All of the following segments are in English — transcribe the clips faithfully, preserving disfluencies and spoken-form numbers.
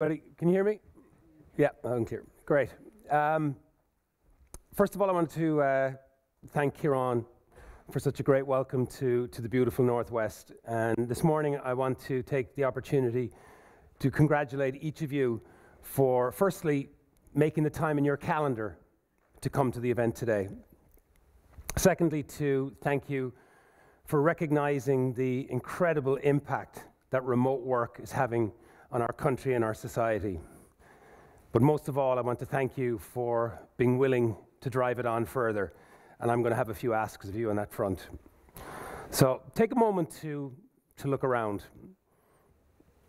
Ready? Can you hear me? Yeah, I'm clear. Great. Um, first of all, I want to uh, thank Ciarán for such a great welcome to, to the beautiful Northwest. And this morning, I want to take the opportunity to congratulate each of you for, firstly, making the time in your calendar to come to the event today. Secondly, to thank you for recognizing the incredible impact that remote work is having on our country and our society. But most of all, I want to thank you for being willing to drive it on further. And I'm going to have a few asks of you on that front. So take a moment to, to look around.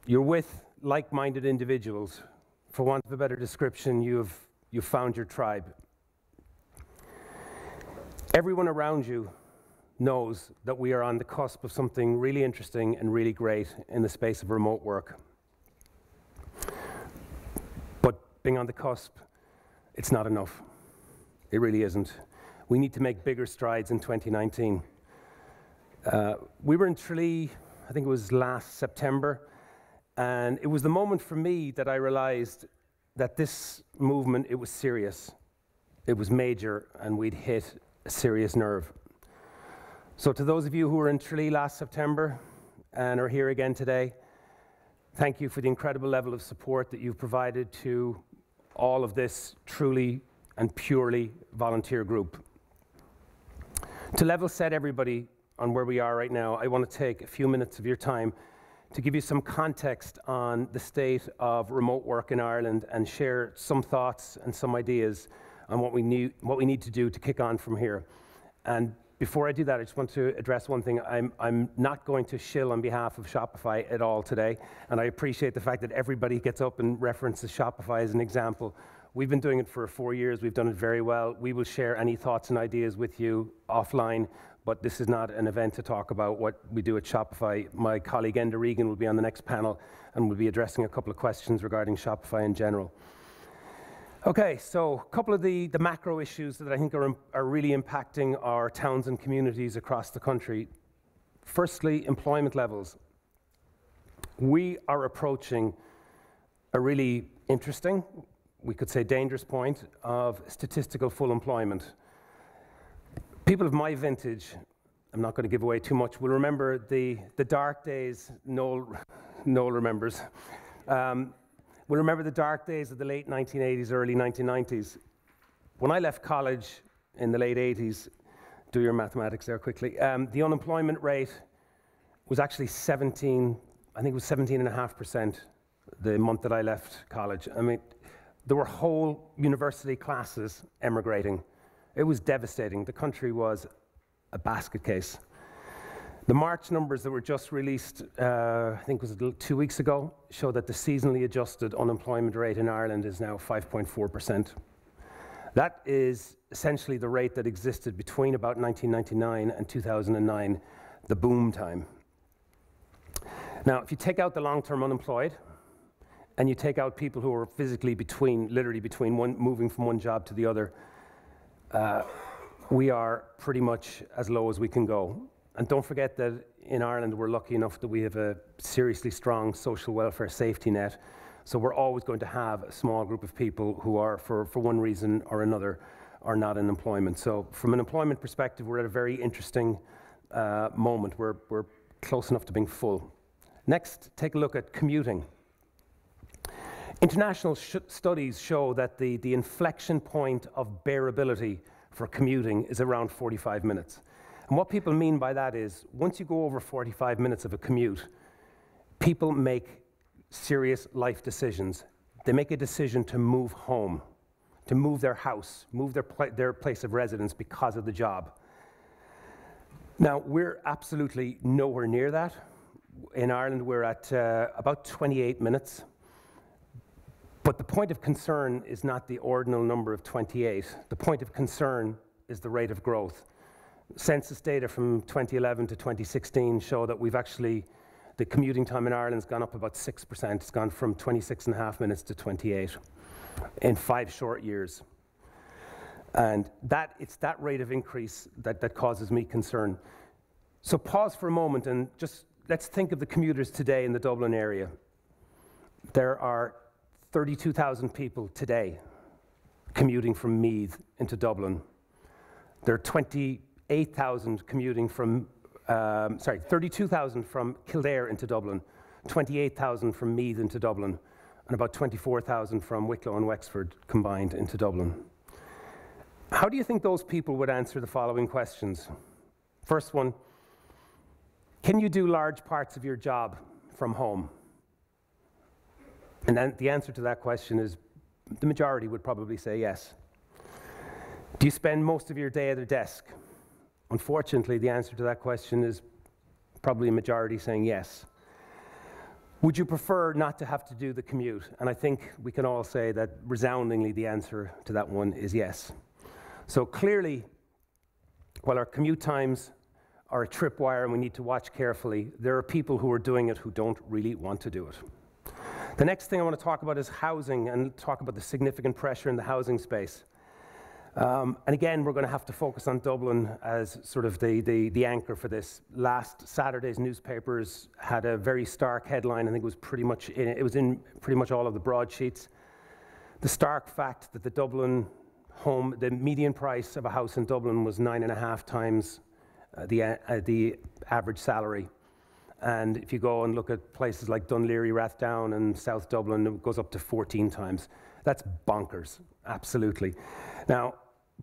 You're with like-minded individuals. For want of a better description, you've, you've found your tribe. Everyone around you knows that we are on the cusp of something really interesting and really great in the space of remote work. But being on the cusp, it's not enough. It really isn't. We need to make bigger strides in twenty nineteen. Uh, we were in Tralee, I think it was last September, and it was the moment for me that I realized that this movement, it was serious. It was major, and we'd hit a serious nerve. So to those of you who were in Tralee last September and are here again today, thank you for the incredible level of support that you've provided to all of this truly and purely volunteer group. To level set everybody on where we are right now, I want to take a few minutes of your time to give you some context on the state of remote work in Ireland and share some thoughts and some ideas on what we need, what we need to do to kick on from here. And before I do that, I just want to address one thing. I'm, I'm not going to shill on behalf of Shopify at all today, and I appreciate the fact that everybody gets up and references Shopify as an example. We've been doing it for four years. We've done it very well. We will share any thoughts and ideas with you offline, but this is not an event to talk about what we do at Shopify. My colleague Enda Regan will be on the next panel, and we'll be addressing a couple of questions regarding Shopify in general. Okay, so a couple of the, the macro issues that I think are, are really impacting our towns and communities across the country. Firstly, employment levels. We are approaching a really interesting, we could say dangerous point of statistical full employment. People of my vintage, I'm not going to give away too much, will remember the, the dark days, Noel, Noel remembers. Um, We remember the dark days of the late nineteen eighties, early nineteen nineties. When I left college in the late eighties, do your mathematics there quickly, um, the unemployment rate was actually seventeen, I think it was seventeen and a half percent the month that I left college. I mean, there were whole university classes emigrating. It was devastating. The country was a basket case. The March numbers that were just released, uh, I think it was two weeks ago, show that the seasonally adjusted unemployment rate in Ireland is now five point four percent. That is essentially the rate that existed between about nineteen ninety-nine and two thousand nine, the boom time. Now, if you take out the long-term unemployed, and you take out people who are physically between, literally between one, moving from one job to the other, uh, we are pretty much as low as we can go. And don't forget that in Ireland, we're lucky enough that we have a seriously strong social welfare safety net. So we're always going to have a small group of people who are, for, for one reason or another, are not in employment. So from an employment perspective, we're at a very interesting uh, moment. We're, we're close enough to being full. Next, take a look at commuting. International sh studies show that the, the inflection point of bearability for commuting is around forty-five minutes. And what people mean by that is, once you go over forty-five minutes of a commute, people make serious life decisions. They make a decision to move home, to move their house, move their, pl their place of residence because of the job. Now, we're absolutely nowhere near that. In Ireland, we're at uh, about twenty-eight minutes. But the point of concern is not the ordinal number of twenty-eight. The point of concern is the rate of growth. Census data from twenty eleven to twenty sixteen show that we've actually, the commuting time in Ireland's gone up about six percent. It's gone from twenty-six and a half minutes to twenty-eight in five short years. And that, it's that rate of increase that, that causes me concern. So pause for a moment and just let's think of the commuters today in the Dublin area. There are thirty-two thousand people today commuting from Meath into Dublin. There are twenty-eight thousand commuting from, um, sorry, thirty-two thousand from Kildare into Dublin, twenty-eight thousand from Meath into Dublin, and about twenty-four thousand from Wicklow and Wexford combined into Dublin. How do you think those people would answer the following questions? First one, can you do large parts of your job from home? And then the answer to that question is, the majority would probably say yes. Do you spend most of your day at a desk? Unfortunately, the answer to that question is probably a majority saying yes. Would you prefer not to have to do the commute? And I think we can all say that resoundingly the answer to that one is yes. So clearly, while our commute times are a tripwire and we need to watch carefully, there are people who are doing it who don't really want to do it. The next thing I want to talk about is housing and talk about the significant pressure in the housing space. Um, and again, we're going to have to focus on Dublin as sort of the, the, the anchor for this. Last Saturday's newspapers had a very stark headline. I think it was pretty much in, it was in pretty much all of the broadsheets. The stark fact that the Dublin home, the median price of a house in Dublin was nine and a half times uh, the, uh, the average salary. And if you go and look at places like Dún Laoghaire, Rathdown, and South Dublin, it goes up to fourteen times. That's bonkers, absolutely. Now,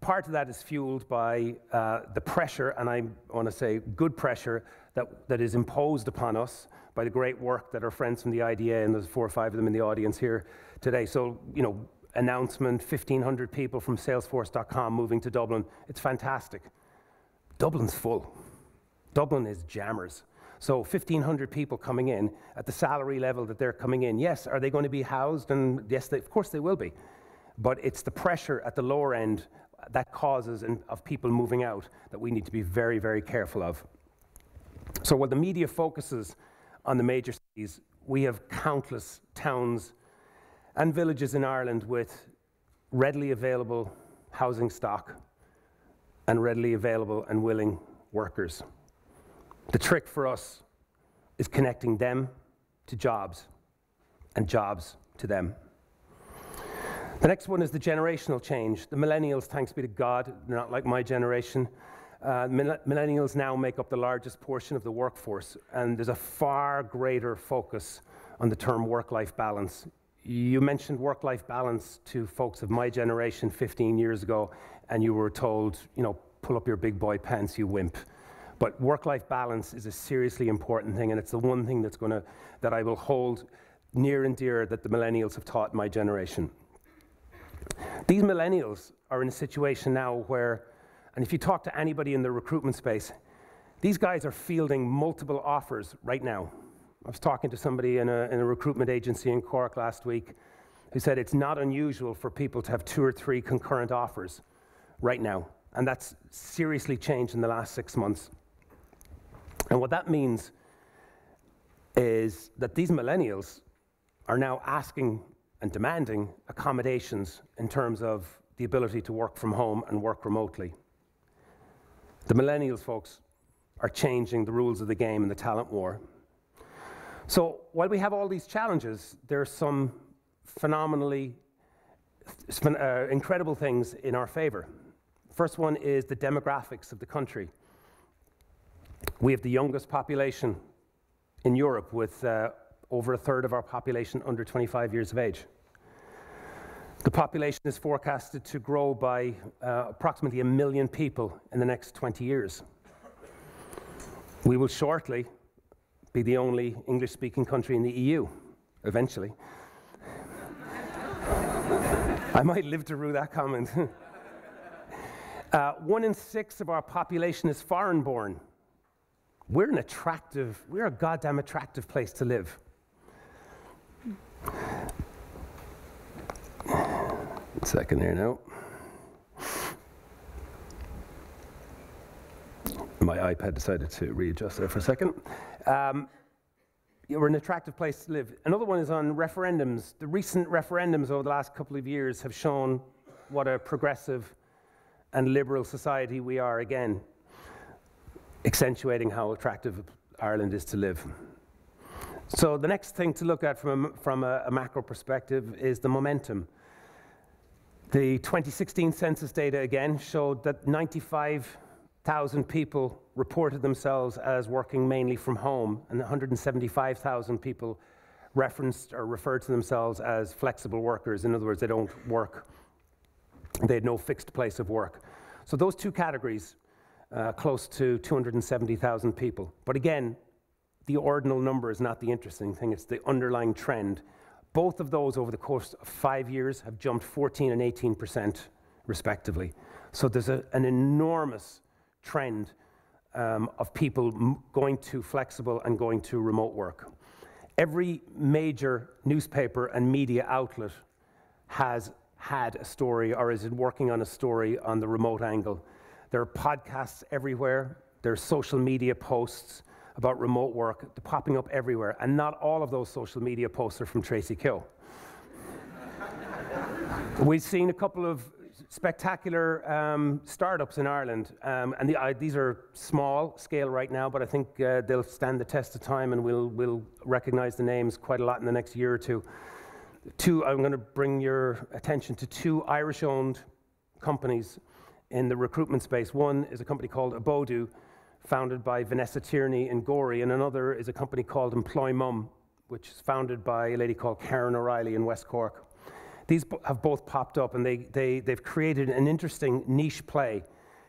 part of that is fueled by uh, the pressure, and I want to say good pressure, that, that is imposed upon us by the great work that our friends from the I D A, and there's four or five of them in the audience here today. So, you know, announcement, fifteen hundred people from Salesforce dot com moving to Dublin. It's fantastic. Dublin's full. Dublin is jammers. So fifteen hundred people coming in at the salary level that they're coming in. Yes, are they going to be housed? And yes, they, of course they will be. But it's the pressure at the lower end that causes in, of people moving out that we need to be very, very careful of. So while the media focuses on the major cities, we have countless towns and villages in Ireland with readily available housing stock and readily available and willing workers. The trick for us is connecting them to jobs and jobs to them. The next one is the generational change. The millennials, thanks be to God, they're not like my generation. Uh, millennials now make up the largest portion of the workforce, and there's a far greater focus on the term work-life balance. You mentioned work-life balance to folks of my generation fifteen years ago, and you were told, you know, pull up your big boy pants, you wimp. But work-life balance is a seriously important thing, and it's the one thing that's gonna, that I will hold near and dear that the millennials have taught my generation. These millennials are in a situation now where, and if you talk to anybody in the recruitment space, these guys are fielding multiple offers right now. I was talking to somebody in a, in a recruitment agency in Cork last week who said it's not unusual for people to have two or three concurrent offers right now, and that's seriously changed in the last six months. And what that means is that these millennials are now asking and demanding accommodations in terms of the ability to work from home and work remotely. The millennials, folks, are changing the rules of the game in the talent war. So while we have all these challenges, there are some phenomenally uh, incredible things in our favor. First one is the demographics of the country. We have the youngest population in Europe, with uh, over a third of our population under twenty-five years of age. The population is forecasted to grow by uh, approximately a million people in the next twenty years. We will shortly be the only English-speaking country in the E U, eventually. I might live to rue that comment. uh, one in six of our population is foreign-born. We're an attractive, we're a goddamn attractive place to live. One second here now. My iPad decided to readjust there for a second. Um, yeah, we're an attractive place to live. Another one is on referendums. The recent referendums over the last couple of years have shown what a progressive and liberal society we are again, accentuating how attractive Ireland is to live. So the next thing to look at from a, from a, a macro perspective is the momentum. The twenty sixteen census data again showed that ninety-five thousand people reported themselves as working mainly from home, and one hundred seventy-five thousand people referenced or referred to themselves as flexible workers. In other words, they don't work, they had no fixed place of work. So those two categories, uh, close to two hundred seventy thousand people. But again, the ordinal number is not the interesting thing, it's the underlying trend. Both of those over the course of five years have jumped fourteen and eighteen percent respectively. So there's a, an enormous trend um, of people m going to flexible and going to remote work. Every major newspaper and media outlet has had a story or is working on a story on the remote angle. There are podcasts everywhere, there are social media posts about remote work popping up everywhere, and not all of those social media posts are from Tracy Kill. We've seen a couple of spectacular um, startups in Ireland, um, and the, uh, these are small scale right now, but I think uh, they'll stand the test of time, and we'll, we'll recognize the names quite a lot in the next year or two. Two, I'm gonna bring your attention to two Irish-owned companies in the recruitment space. One is a company called Abodoo, founded by Vanessa Tierney in Gorey, and another is a company called Employ Mum, which is founded by a lady called Karen O'Reilly in West Cork. These bo have both popped up, and they, they, they've created an interesting niche play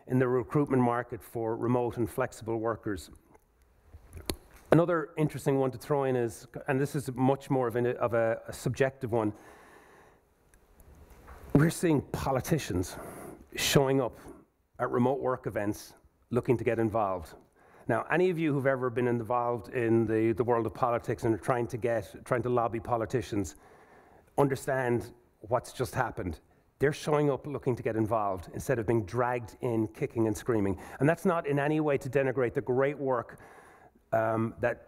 in the recruitment market for remote and flexible workers. Another interesting one to throw in is, and this is much more of, an, of a, a subjective one, we're seeing politicians showing up at remote work events looking to get involved. Now, any of you who've ever been involved in the, the world of politics and are trying to get, trying to lobby politicians, understand what's just happened. They're showing up looking to get involved instead of being dragged in kicking and screaming. And that's not in any way to denigrate the great work, um, that,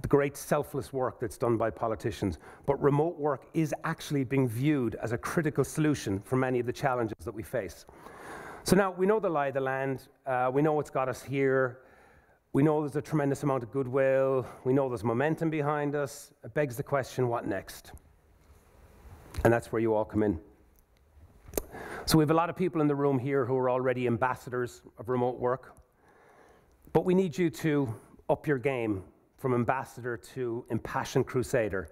the great selfless work that's done by politicians. But remote work is actually being viewed as a critical solution for many of the challenges that we face. So now, we know the lie of the land, uh, we know what's got us here, we know there's a tremendous amount of goodwill, we know there's momentum behind us. It begs the question, what next? And that's where you all come in. So we have a lot of people in the room here who are already ambassadors of remote work, but we need you to up your game from ambassador to impassioned crusader.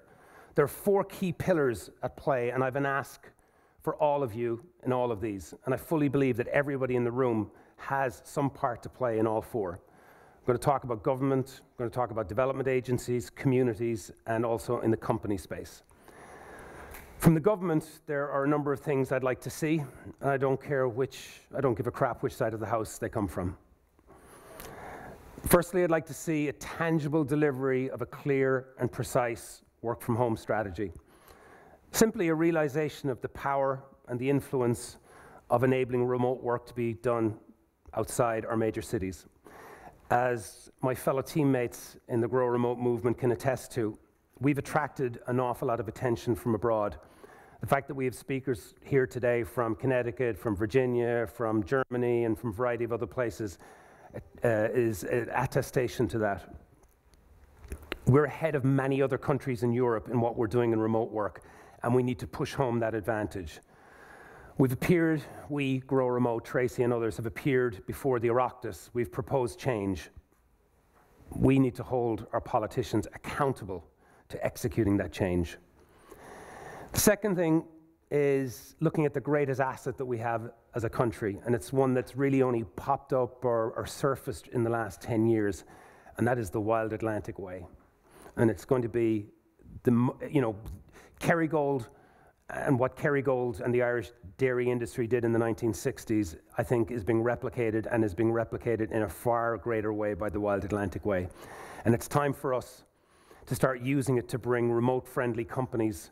There are four key pillars at play, and I have an ask for all of you in all of these. And I fully believe that everybody in the room has some part to play in all four. I'm going to talk about government, I'm going to talk about development agencies, communities, and also in the company space. From the government, there are a number of things I'd like to see, and I don't care which, I don't give a crap which side of the house they come from. Firstly, I'd like to see a tangible delivery of a clear and precise work from home strategy. Simply a realization of the power and the influence of enabling remote work to be done outside our major cities. As my fellow teammates in the Grow Remote movement can attest to, we've attracted an awful lot of attention from abroad. The fact that we have speakers here today from Connecticut, from Virginia, from Germany, and from a variety of other places uh, is an attestation to that. We're ahead of many other countries in Europe in what we're doing in remote work, and we need to push home that advantage. We've appeared, we, Grow Remote, Tracy and others, have appeared before the Oireachtas. We've proposed change. We need to hold our politicians accountable to executing that change. The second thing is looking at the greatest asset that we have as a country, and it's one that's really only popped up or, or surfaced in the last ten years, and that is the Wild Atlantic Way. And it's going to be the, you know, Kerrygold and what Kerrygold and the Irish dairy industry did in the nineteen sixties, I think, is being replicated and is being replicated in a far greater way by the Wild Atlantic Way. And it's time for us to start using it to bring remote-friendly companies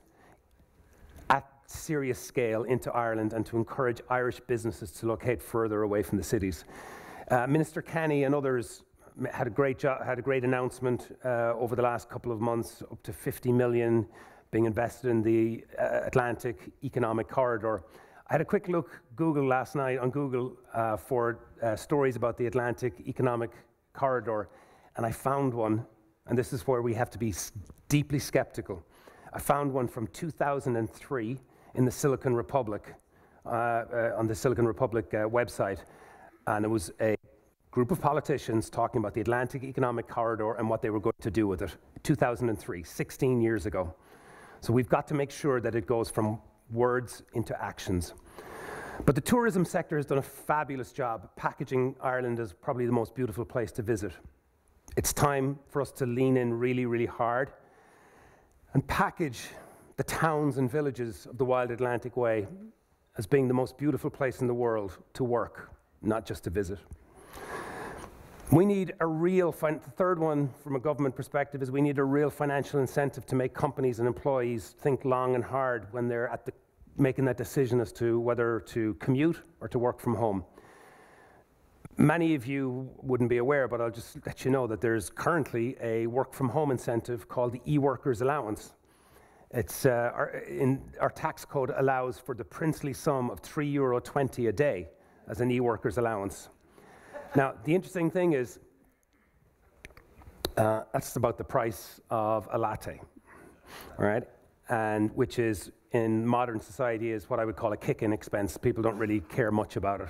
at serious scale into Ireland and to encourage Irish businesses to locate further away from the cities. Uh, Minister Kenny and others had a great job, had a great announcement uh, over the last couple of months, up to fifty million being invested in the uh, Atlantic Economic Corridor. I had a quick look Google last night on Google uh, for uh, stories about the Atlantic Economic Corridor, and I found one, and this is where we have to be s deeply skeptical. I found one from two thousand three in the Silicon Republic, uh, uh, on the Silicon Republic uh, website, and it was a group of politicians talking about the Atlantic Economic Corridor and what they were going to do with it. two thousand three, sixteen years ago. So we've got to make sure that it goes from words into actions. But the tourism sector has done a fabulous job packaging Ireland as probably the most beautiful place to visit. It's time for us to lean in really, really hard and package the towns and villages of the Wild Atlantic Way as being the most beautiful place in the world to work, not just to visit. We need a real, fin- the third one from a government perspective is we need a real financial incentive to make companies and employees think long and hard when they're at the making that decision as to whether to commute or to work from home. Many of you wouldn't be aware, but I'll just let you know that there's currently a work from home incentive called the E-Workers Allowance. It's, uh, our, in, our tax code allows for the princely sum of three euro twenty a day as an E-Workers Allowance. Now, the interesting thing is, uh, that's about the price of a latte, all right? And which is, in modern society, is what I would call a kick-in expense. People don't really care much about it.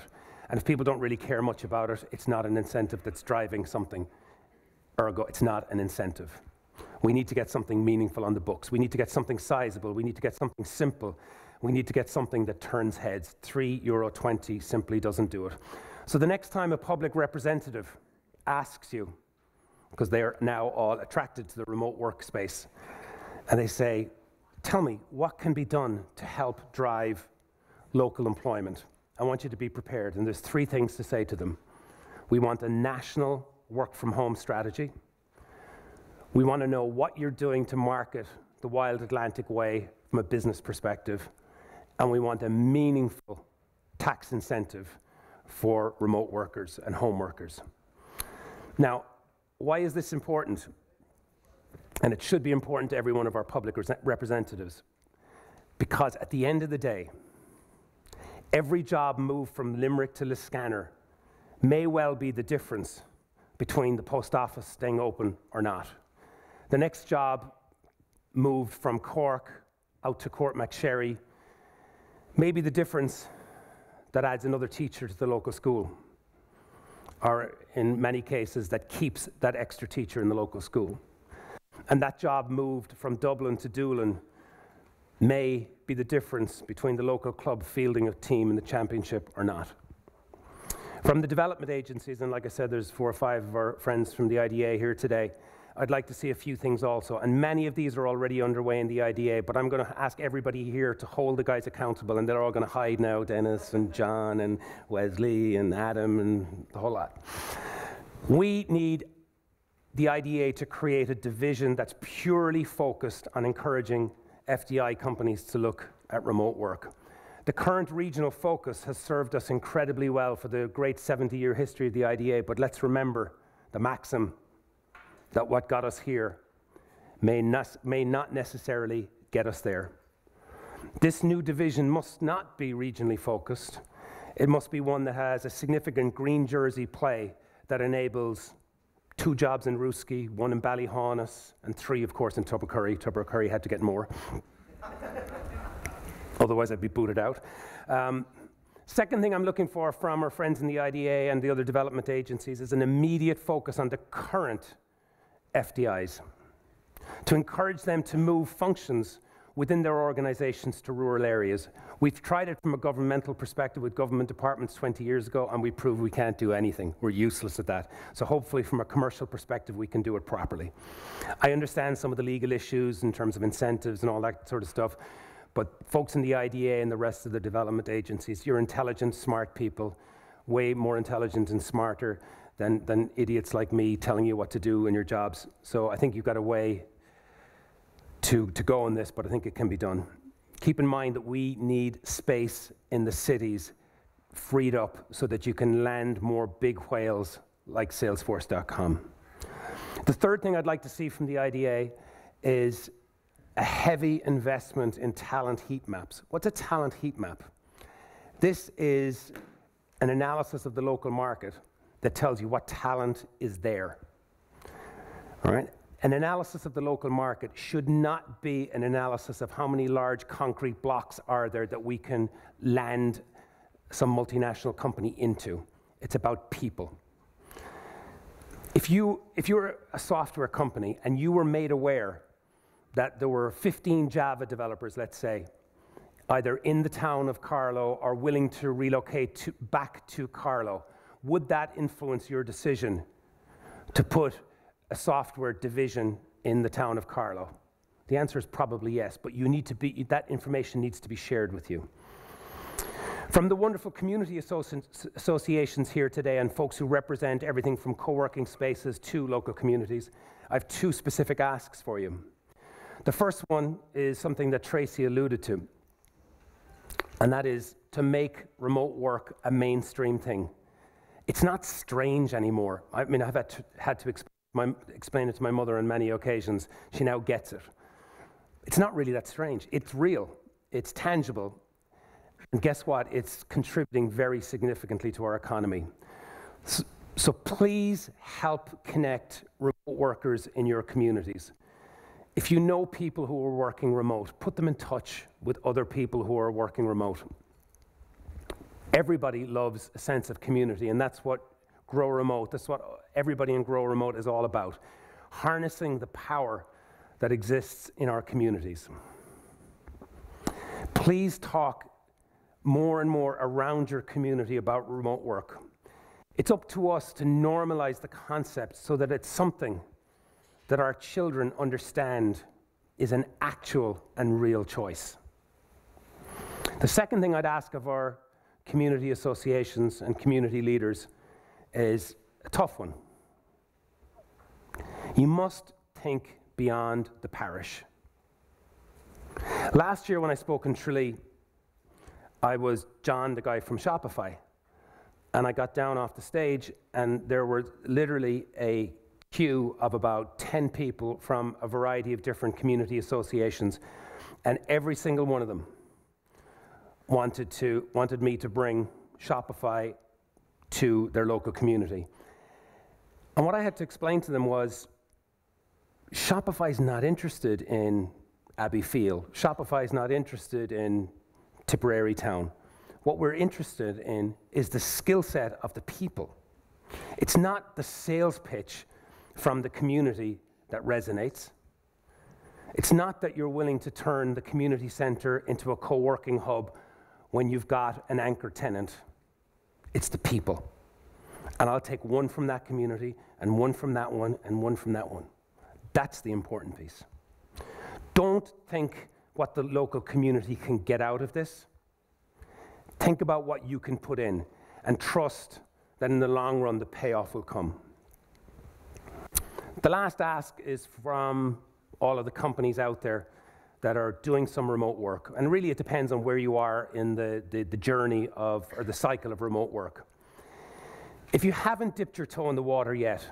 And if people don't really care much about it, it's not an incentive that's driving something. Ergo, it's not an incentive. We need to get something meaningful on the books. We need to get something sizable. We need to get something simple. We need to get something that turns heads. three euro twenty simply doesn't do it. So the next time a public representative asks you, because they are now all attracted to the remote workspace, and they say, tell me, what can be done to help drive local employment? I want you to be prepared, and there's three things to say to them. We want a national work-from-home strategy. We want to know what you're doing to market the Wild Atlantic Way from a business perspective, and we want a meaningful tax incentive for remote workers and home workers. Now, why is this important? And it should be important to every one of our public representatives, because at the end of the day, every job moved from Limerick to Liscannor may well be the difference between the post office staying open or not. The next job moved from Cork out to Courtmacsherry may be the difference that adds another teacher to the local school, or in many cases that keeps that extra teacher in the local school. And that job moved from Dublin to Dúlin may be the difference between the local club fielding a team in the championship or not. From the development agencies, and like I said, there's four or five of our friends from the I D A here today, I'd like to see a few things also. And many of these are already underway in the I D A, but I'm going to ask everybody here to hold the guys accountable, and they're all going to hide now, Dennis and John and Wesley and Adam and the whole lot. We need the I D A to create a division that's purely focused on encouraging F D I companies to look at remote work. The current regional focus has served us incredibly well for the great seventy year history of the I D A, but let's remember the maxim that what got us here may not, may not necessarily get us there. This new division must not be regionally focused. It must be one that has a significant green jersey play that enables two jobs in Ruski, one in Ballyhaunas, and three, of course, in Tobercurry. Tobercurry had to get more. Otherwise, I'd be booted out. Um, second thing I'm looking for from our friends in the I D A and the other development agencies is an immediate focus on the current F D Is, to encourage them to move functions within their organizations to rural areas. We've tried it from a governmental perspective with government departments twenty years ago, and we proved we can't do anything. We're useless at that. So hopefully from a commercial perspective, we can do it properly. I understand some of the legal issues in terms of incentives and all that sort of stuff, but folks in the I D A and the rest of the development agencies, you're intelligent, smart people, way more intelligent and smarter than, than idiots like me telling you what to do in your jobs. So I think you've got a way To, to go on this, but I think it can be done. Keep in mind that we need space in the cities freed up so that you can land more big whales like Salesforce dot com. The third thing I'd like to see from the I D A is a heavy investment in talent heat maps. What's a talent heat map? This is an analysis of the local market that tells you what talent is there. All right? An analysis of the local market should not be an analysis of how many large concrete blocks are there that we can land some multinational company into. It's about people. If you, if you're a software company and you were made aware that there were fifteen Java developers, let's say, either in the town of Carlow or willing to relocate to, back to Carlow, would that influence your decision to put a software division in the town of Carlow? The answer is probably yes, but you need to be, that information needs to be shared with you. From the wonderful community associations here today and folks who represent everything from co-working spaces to local communities, I have two specific asks for you. The first one is something that Tracy alluded to, and that is to make remote work a mainstream thing. It's not strange anymore. I mean, I've had to, had to explain My, explain it to my mother on many occasions. She now gets it. It's not really that strange. It's real. It's tangible. And guess what? It's contributing very significantly to our economy. So, so please help connect remote workers in your communities. If you know people who are working remote, put them in touch with other people who are working remote. Everybody loves a sense of community, and that's what Grow Remote, that's what everybody in Grow Remote is all about, harnessing the power that exists in our communities. Please talk more and more around your community about remote work. It's up to us to normalize the concept so that it's something that our children understand is an actual and real choice. The second thing I'd ask of our community associations and community leaders is a tough one. You must think beyond the parish. Last year when I spoke in Tralee, I was John, the guy from Shopify, and I got down off the stage and there were literally a queue of about ten people from a variety of different community associations, and every single one of them wanted to wanted me to bring Shopify to their local community. And what I had to explain to them was, Shopify's not interested in Abbey Field. Shopify's not interested in Tipperary Town. What we're interested in is the skill set of the people. It's not the sales pitch from the community that resonates. It's not that you're willing to turn the community center into a co-working hub when you've got an anchor tenant. It's the people. And I'll take one from that community, and one from that one, and one from that one. That's the important piece. Don't think what the local community can get out of this. Think about what you can put in, and trust that in the long run, the payoff will come. The last ask is from all of the companies out there that are doing some remote work. And really it depends on where you are in the, the, the journey of, or the cycle of remote work. If you haven't dipped your toe in the water yet,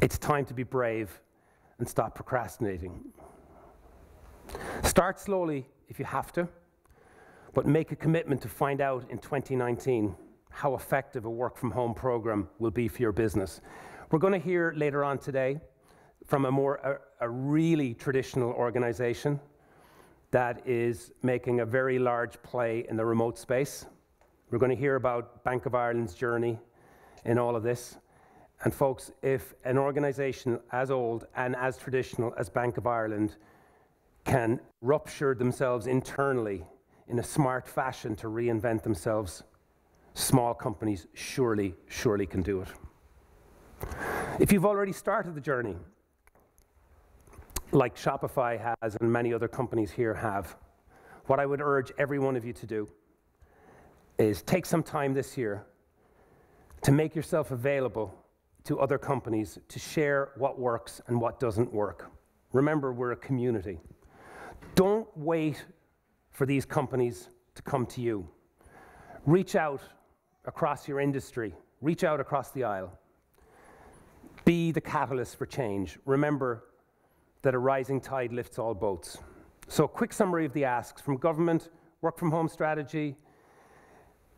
it's time to be brave and stop procrastinating. Start slowly if you have to, but make a commitment to find out in twenty nineteen how effective a work from home program will be for your business. We're gonna hear later on today from a more a, a really traditional organization that is making a very large play in the remote space. We're going to hear about Bank of Ireland's journey in all of this. And folks, if an organization as old and as traditional as Bank of Ireland can rupture themselves internally in a smart fashion to reinvent themselves, small companies surely, surely can do it. If you've already started the journey, like Shopify has and many other companies here have, what I would urge every one of you to do is take some time this year to make yourself available to other companies to share what works and what doesn't work. Remember, we're a community. Don't wait for these companies to come to you. Reach out across your industry. Reach out across the aisle. Be the catalyst for change. Remember that a rising tide lifts all boats. So a quick summary of the asks from government, work from home strategy,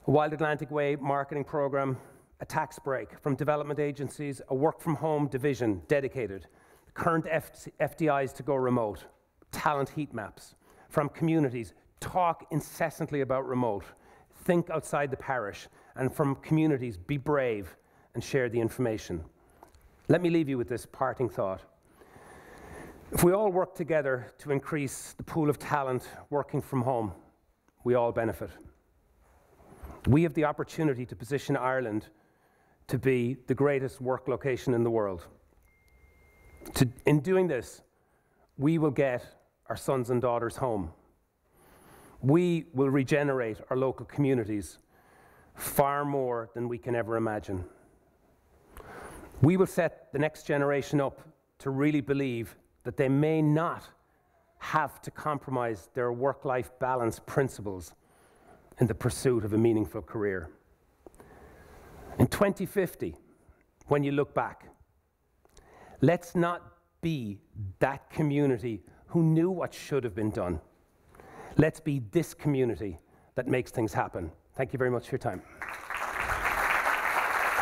a Wild Atlantic Way marketing program, a tax break from development agencies, a work from home division dedicated, current F D Is to go remote, talent heat maps from communities, talk incessantly about remote, think outside the parish, and from communities, be brave and share the information. Let me leave you with this parting thought. If we all work together to increase the pool of talent working from home, we all benefit. We have the opportunity to position Ireland to be the greatest work location in the world. To, in doing this, we will get our sons and daughters home. We will regenerate our local communities far more than we can ever imagine. We will set the next generation up to really believe that they may not have to compromise their work-life balance principles in the pursuit of a meaningful career. In twenty fifty, when you look back, let's not be that community who knew what should have been done. Let's be this community that makes things happen. Thank you very much for your time.